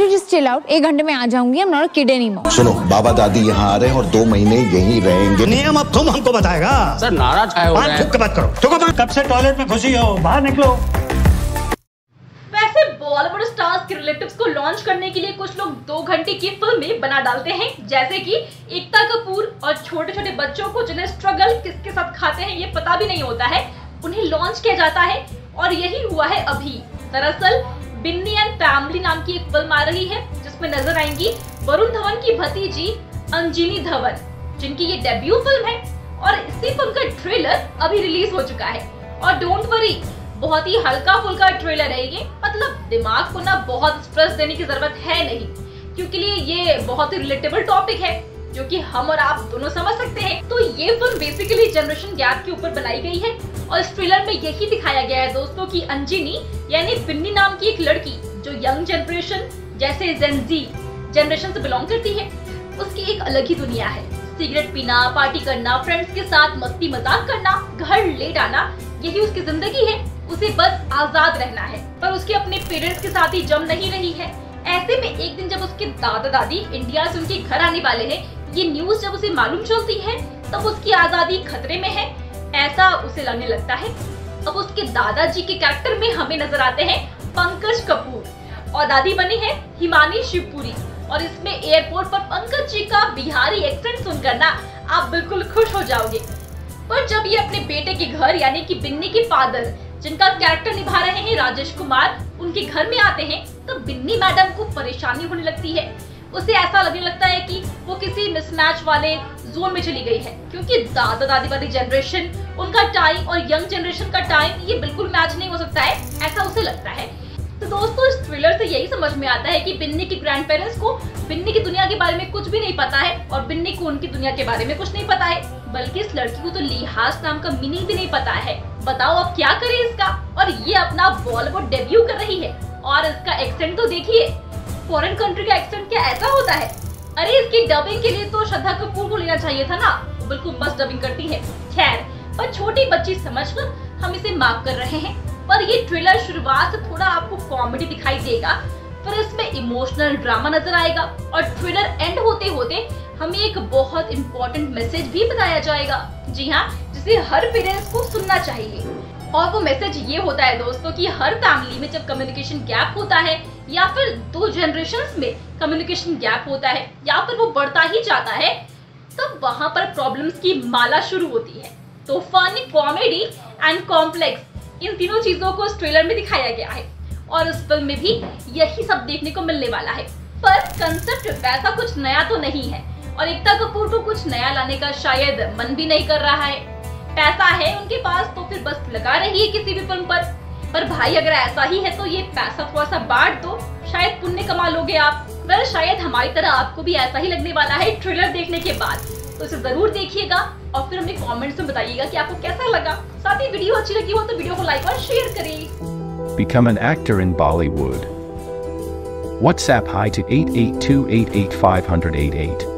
Can you just chill out? एक घंटे में आ जाऊंगी, I'm not a kid anymore. सुनो, बाबा दादी यहाँ आ रहे हैं और 2 महीने यहीं रहेंगे. नियम अब तुम हमको बताएगा. सर नाराज आए हो रहे हैं. बात करो. कब से टॉयलेट में घुसी हो? बाहर निकलो. वैसे बॉलीवुड स्टार्स के रिलेटिव्स को लॉन्च करने के लिए कुछ लोग 2 घंटे की फिल्में बना डालते हैं, जैसे कि एकता कपूर. और छोटे छोटे बच्चों को जिन्हें स्ट्रगल किसके साथ खाते हैं ये पता भी नहीं होता है, उन्हें लॉन्च किया जाता है. और यही हुआ है अभी. दरअसल बिन्नी एंड फैमिली नाम की एक फिल्म आ रही है जिसमें नजर आएंगी वरुण धवन की भतीजी अंजिनी धवन, जिनकी ये डेब्यू फिल्म है. और इसी फिल्म का ट्रेलर अभी रिलीज हो चुका है. और डोंट वरी, बहुत ही हल्का फुल्का ट्रेलर है ये. मतलब दिमाग को ना बहुत स्ट्रेस देने की जरूरत है नहीं, क्योंकि ये बहुत ही रिलेटेबल टॉपिक है जो कि हम और आप दोनों समझ सकते हैं. तो ये फिल्म बेसिकली जनरेशन गैप के ऊपर बनाई गई है. और इस ट्रेलर में यही दिखाया गया है दोस्तों कि अंजिनी यानी बिन्नी नाम की एक लड़की जो यंग जनरेशन जैसे जेनजी जनरेशन से बिलोंग करती है, उसकी एक अलग ही दुनिया है. सिगरेट पीना, पार्टी करना, फ्रेंड्स के साथ मस्ती मजाक करना, घर लेट आना, यही उसकी जिंदगी है. उसे बस आजाद रहना है. पर उसके अपने पेरेंट्स के साथ ही जम नहीं रही है. ऐसे में एक दिन जब उसके दादा दादी इंडिया से उनके घर आने वाले हैं, ये न्यूज जब उसे मालूम चलती है तब उसकी आजादी खतरे में है, ऐसा उसे लगने लगता है. अब उसके दादाजी के कैरेक्टर में हमें नजर आते हैं पंकज कपूर और दादी बनी है हिमानी शिवपुरी. और इसमें एयरपोर्ट पर पंकज जी का बिहारी एक्सेंट सुनकर ना आप बिल्कुल खुश हो जाओगे. पर जब ये अपने बेटे के घर यानी कि बिन्नी के फादर जिनका कैरेक्टर निभा रहे हैं राजेश कुमार उनके घर में आते हैं, तो बिन्नी मैडम को परेशानी होने लगती है. उसे ऐसा लगने लगता है कि वो किसी मिसमैच वाले जोन में चली गई है, क्योंकि दादा दादी वाली जनरेशन उनका टाइम और यंग जनरेशन का टाइम ये बिल्कुल मैच नहीं हो सकता है, ऐसा उसे लगता है. तो दोस्तों इस थ्रिलर से यही समझ में आता है कि बिन्नी के ग्रैंड पेरेंट्स को बिन्नी की दुनिया के बारे में कुछ भी नहीं पता है और बिन्नी को उनकी दुनिया के बारे में कुछ नहीं पता है, बल्कि इस लड़की को तो लिहाज नाम का मीनिंग भी नहीं पता है. बताओ अब क्या करें इसका. और ये अपना बॉलीवुड डेब्यू कर रही है और इसका एक्सेंट तो देखिए, फॉरेन कंट्री का एक्सेंट क्या ऐसा होता है. अरे इसकी डबिंग के लिए तो श्रद्धा कपूर को लेना चाहिए था ना, बिल्कुल बस डबिंग करती है. खैर, पर छोटी बच्ची समझकर हम इसे माफ कर रहे हैं. पर ये ट्रेलर शुरुआत से थोड़ा आपको कॉमेडी दिखाई देगा, पर इसमें इमोशनल ड्रामा नजर आएगा. और ट्रेलर एंड होते होते हमें एक बहुत इम्पोर्टेंट मैसेज भी बताया जाएगा, जी हाँ, जिसे हर पेरेंट्स को सुनना चाहिए. और वो मैसेज ये होता है दोस्तों कि हर फैमिली में जब कम्युनिकेशन गैप होता है या फिर 2 जनरेशंस में कम्युनिकेशन गैप होता है या फिर वो बढ़ता ही जाता है, तब वहाँ पर प्रॉब्लम्स की माला शुरू होती है. तो फन, कॉमेडी एंड कॉम्प्लेक्स, इन तीनों चीजों को इस ट्रेलर में दिखाया गया है. और इस फिल्म में भी यही सब देखने को मिलने वाला है. पर कंसेप्ट वैसा कुछ नया तो नहीं है और एकता कपूर को कुछ नया लाने का शायद मन भी नहीं कर रहा है. पैसा है उनके पास तो फिर बस लगा रही है किसी भी फिल्म पर. पर भाई अगर ऐसा ही है तो ये पैसा थोड़ा सा बांट दो, शायद पुण्य कमा लोगे आप. वह शायद हमारी तरह आपको भी ऐसा ही लगने वाला है ट्रेलर देखने के बाद. तो इसे जरूर देखिएगा और फिर हमें कमेंट्स में बताइएगा कि आपको कैसा लगा. साथ ही वीडियो अच्छी लगी हो तो वीडियो को लाइक और शेयर करें. Become an actor in Bollywood. WhatsApp hi to 8828850088.